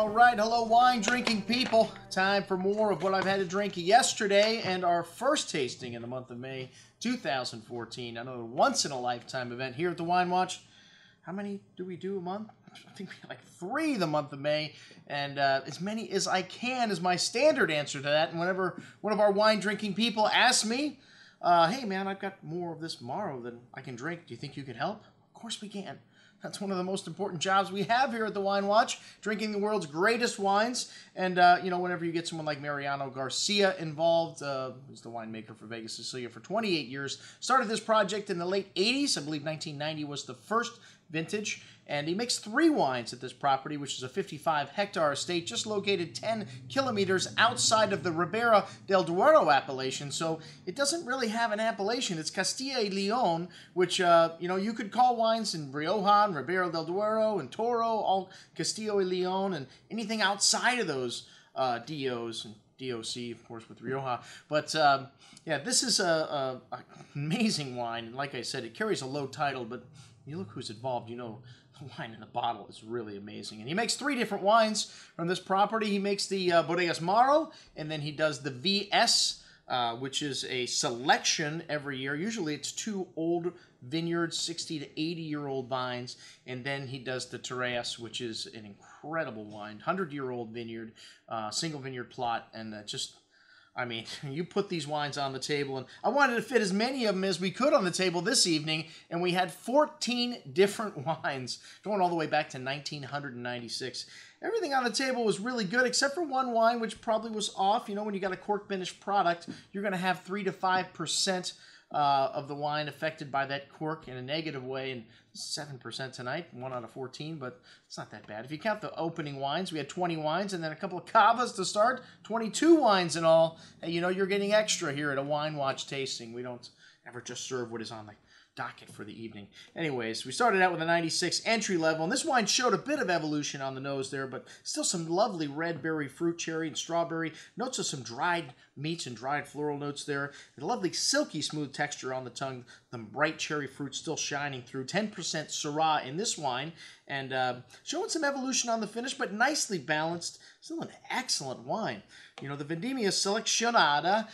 All right, hello wine drinking people. Time for more of what I've had to drink yesterday and our first tasting in the month of May 2014. Another once in a lifetime event here at the Wine Watch. How many do we do a month? I think we have like 3 the month of May, and as many as I can is my standard answer to that. And whenever one of our wine drinking people asks me, hey man, I've got more of this tomorrow than I can drink. Do you think you can help? Of course we can. That's one of the most important jobs we have here at the Wine Watch, drinking the world's greatest wines. And, you know, whenever you get someone like Mariano Garcia involved, who's the winemaker for Vega Sicilia for 28 years, started this project in the late 80s. I believe 1990 was the first vintage. And he makes 3 wines at this property, which is a 55-hectare estate just located 10 kilometers outside of the Ribiera del Duero appellation. So it doesn't really have an appellation. It's Castilla y Leon, which, you know, you could call wines in Rioja and Ribiera del Duero and Toro, all Castilla y Leon, and anything outside of those DOs and DOC, of course, with Rioja. But, yeah, this is an amazing wine. And like I said, it carries a low title, but you look who's involved, you know, the wine in the bottle is really amazing. And he makes 3 different wines from this property. He makes the Bodegas Mauro, and then he does the VS, which is a selection every year. Usually it's 2 old vineyards, 60 to 80-year-old vines. And then he does the Terreus, which is an incredible wine, 100-year-old vineyard, single vineyard plot, and just... I mean, you put these wines on the table, and I wanted to fit as many of them as we could on the table this evening, and we had 14 different wines going all the way back to 1996. Everything on the table was really good, except for one wine, which probably was off. You know, when you got a cork finish product, you're going to have 3 to 5% of the wine affected by that cork in a negative way, and 7% tonight, 1 out of 14, but it's not that bad. If you count the opening wines, we had 20 wines, and then a couple of cavas to start, 22 wines in all. And, you know, you're getting extra here at a Wine Watch tasting. We don't ever just serve what is on the docket for the evening. Anyways, we started out with a 96 entry level, and this wine showed a bit of evolution on the nose there, but still some lovely red berry fruit, cherry, and strawberry. Notes of some dried meats and dried floral notes there. A lovely silky smooth texture on the tongue. The bright cherry fruit still shining through. 10% Syrah in this wine, and showing some evolution on the finish, but nicely balanced. Still an excellent wine. You know, the Vendemia Seleccionada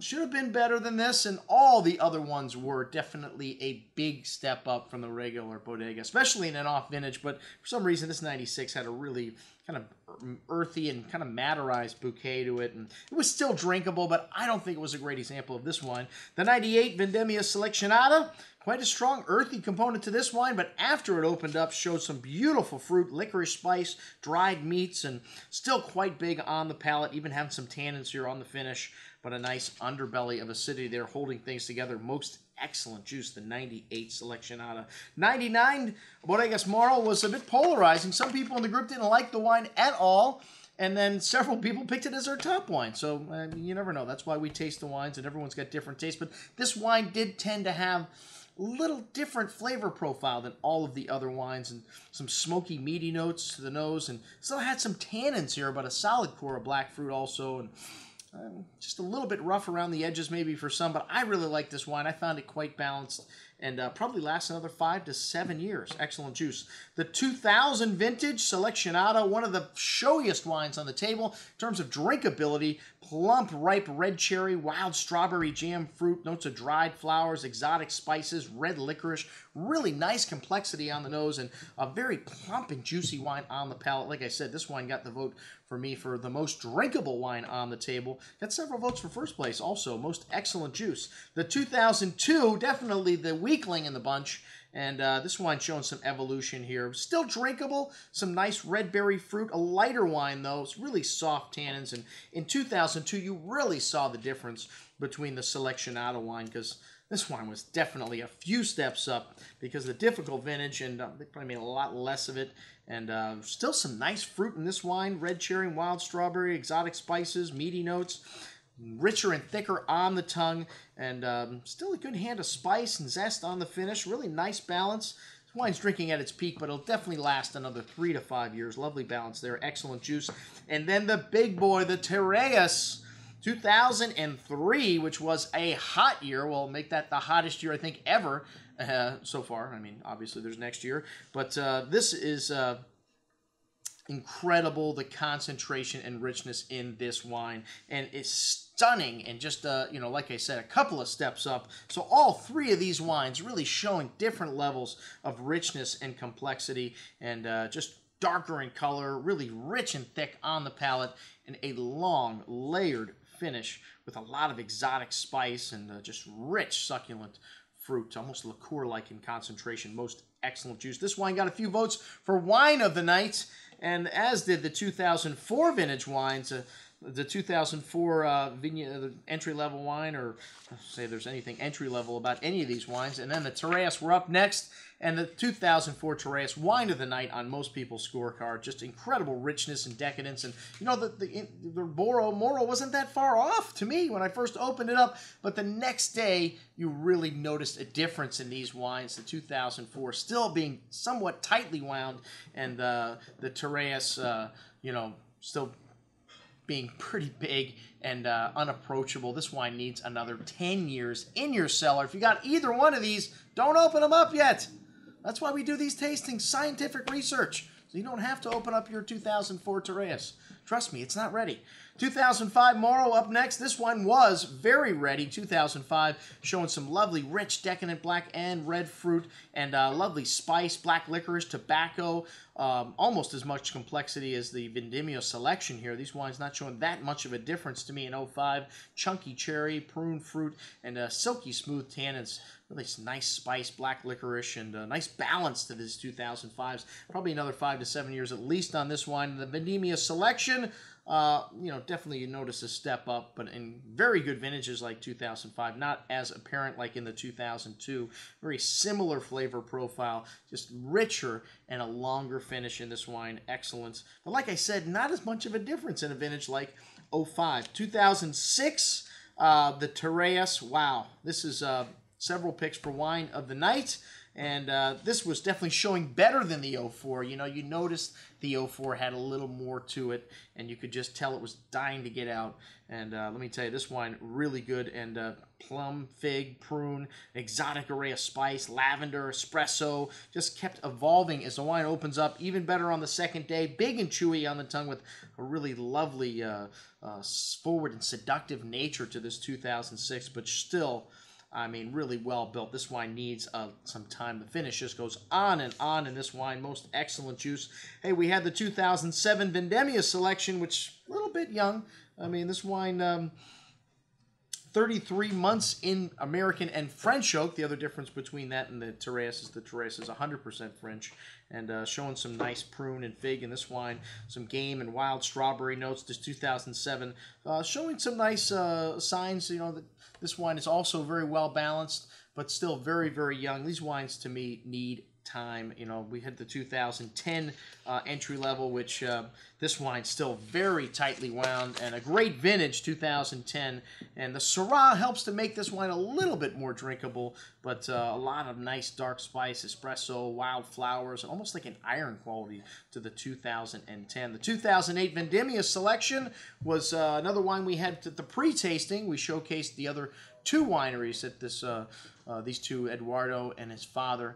should have been better than this, and all the other ones were definitely a big step up from the regular Bodega, especially in an off vintage, but for some reason this 96 had a really kind of earthy and kind of matterized bouquet to it, and it was still drinkable, but I don't think it was a great example of this wine. The 98 Vendemia Seleccionada, quite a strong earthy component to this wine, but after it opened up, showed some beautiful fruit, licorice spice, dried meats, and still quite big on the palate, even having some tannins here on the finish, but a nice underbelly of acidity there holding things together. Most excellent juice, the 98 Seleccionada. 99 Bodegas Mauro was a bit polarizing. Some people in the group didn't like the wine at all, and then several people picked it as their top wine. So you never know. That's why we taste the wines, and everyone's got different tastes. But this wine did tend to have a little different flavor profile than all of the other wines, and some smoky, meaty notes to the nose, and still had some tannins here, but a solid core of black fruit also, and just a little bit rough around the edges maybe for some, but I really like this wine. I found it quite balanced, and probably lasts another 5 to 7 years. Excellent juice. The 2000 vintage Seleccionada, one of the showiest wines on the table in terms of drinkability. Plump, ripe red cherry, wild strawberry jam fruit, notes of dried flowers, exotic spices, red licorice. Really nice complexity on the nose, and a very plump and juicy wine on the palate. Like I said, this wine got the vote for me for the most drinkable wine on the table. Got several votes for first place also. Most excellent juice. The 2002, definitely the weakling in the bunch, and this wine's showing some evolution here. Still drinkable, some nice red berry fruit, a lighter wine though. It's really soft tannins, and in 2002 you really saw the difference between the Seleccionada wine, because this wine was definitely a few steps up because of the difficult vintage, and they probably made a lot less of it. And still some nice fruit in this wine, red cherry and wild strawberry, exotic spices, meaty notes, richer and thicker on the tongue, and still a good hand of spice and zest on the finish. Really nice balance. This wine's drinking at its peak, but it'll definitely last another 3 to 5 years. Lovely balance there, excellent juice. And then the big boy, the Terreus. 2003, which was a hot year. We'll make that the hottest year I think ever so far. I mean, obviously there's next year, but this is incredible, the concentration and richness in this wine, and it's stunning. And just you know, like I said, a couple of steps up. So all three of these wines really showing different levels of richness and complexity, and just darker in color, really rich and thick on the palate, and a long layered finish with a lot of exotic spice and just rich succulent fruit, almost liqueur-like in concentration. Most excellent juice. This wine got a few votes for wine of the night, and as did the 2004 vintage wines. The 2004 entry-level wine, or say there's anything entry-level about any of these wines. And then the Terreus were up next, and the 2004 Terreus wine of the night on most people's scorecard. Just incredible richness and decadence. And, you know, the Moro wasn't that far off to me when I first opened it up. But the next day, you really noticed a difference in these wines. The 2004 still being somewhat tightly wound, and the Terreus, you know, still being pretty big and unapproachable. This wine needs another 10 years in your cellar. If you got either one of these, don't open them up yet. That's why we do these tastings, scientific research. So you don't have to open up your 2004 Terreus. Trust me, it's not ready. 2005 Moro up next. This one was very ready. 2005 showing some lovely, rich, decadent black and red fruit, and lovely spice, black licorice, tobacco, almost as much complexity as the Vendemia selection here. These wines not showing that much of a difference to me in 05. Chunky cherry, prune fruit, and silky smooth tannins. Really nice spice, black licorice, and a nice balance to this 2005s. Probably another 5 to 7 years at least on this wine. The Vendemia selection, you know, definitely you notice a step up, but in very good vintages like 2005, not as apparent like in the 2002. Very similar flavor profile, just richer and a longer finish in this wine. Excellent. But like I said, not as much of a difference in a vintage like 05. 2006, the Terreus. Wow, this is several picks for wine of the night. And this was definitely showing better than the 04. You know, you noticed the 04 had a little more to it, and you could just tell it was dying to get out. And let me tell you, this wine, really good. And plum, fig, prune, exotic array of spice, lavender, espresso, just kept evolving as the wine opens up. Even better on the second day, big and chewy on the tongue with a really lovely forward and seductive nature to this 2006, but still, I mean, really well built. This wine needs some time. The finish just goes on in this wine. Most excellent juice. Hey, we had the 2007 Vendemia selection, which a little bit young. I mean, this wine, 33 months in American and French oak. The other difference between that and the Terreus is 100% French. And showing some nice prune and fig in this wine. Some game and wild strawberry notes. This 2007 showing some nice signs, you know, that this wine is also very well balanced, but still very, very young. These wines, to me, need time. You know, we had the 2010 entry level, which this wine's still very tightly wound, and a great vintage 2010. And the Syrah helps to make this wine a little bit more drinkable, but a lot of nice dark spice, espresso, wildflowers, almost like an iron quality to the 2010. The 2008 Vendemia selection was another wine we had at the pre-tasting. We showcased the other two wineries that this these two, Eduardo and his father,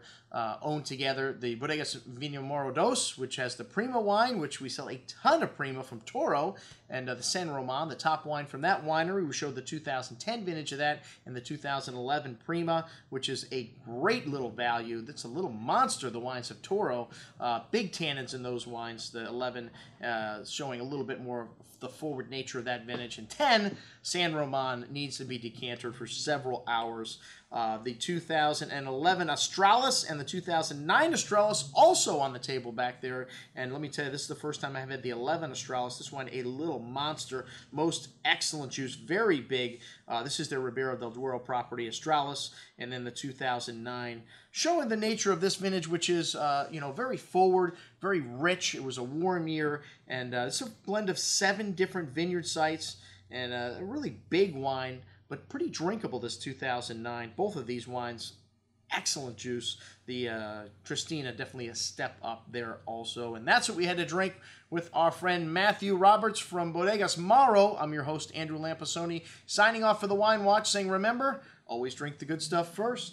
own together. The Bodegas Vino Morodos, which has the Prima wine, which we sell a ton of Prima from Toro, and the San Roman, the top wine from that winery. We showed the 2010 vintage of that, and the 2011 Prima, which is a great little value. That's a little monster, the wines of Toro. Big tannins in those wines. The 11 showing a little bit more the forward nature of that vintage. And 10, San Roman, needs to be decantered for several hours. The 2011 Australis and the 2009 Australis also on the table back there. And let me tell you, this is the first time I've had the 11 Australis. This one, a little monster. Most excellent juice. Very big. This is their Ribiera del Duero property, Australis. And then the 2009, showing the nature of this vintage, which is, you know, very forward, very rich. It was a warm year. And it's a blend of 7 different vineyard sites, and a really big wine, but pretty drinkable, this 2009. Both of these wines, excellent juice. The Tristina, definitely a step up there also. And that's what we had to drink with our friend Matthew Roberts from Bodegas Mauro. I'm your host, Andrew Lampassoni, signing off for the Wine Watch, saying, remember, always drink the good stuff first.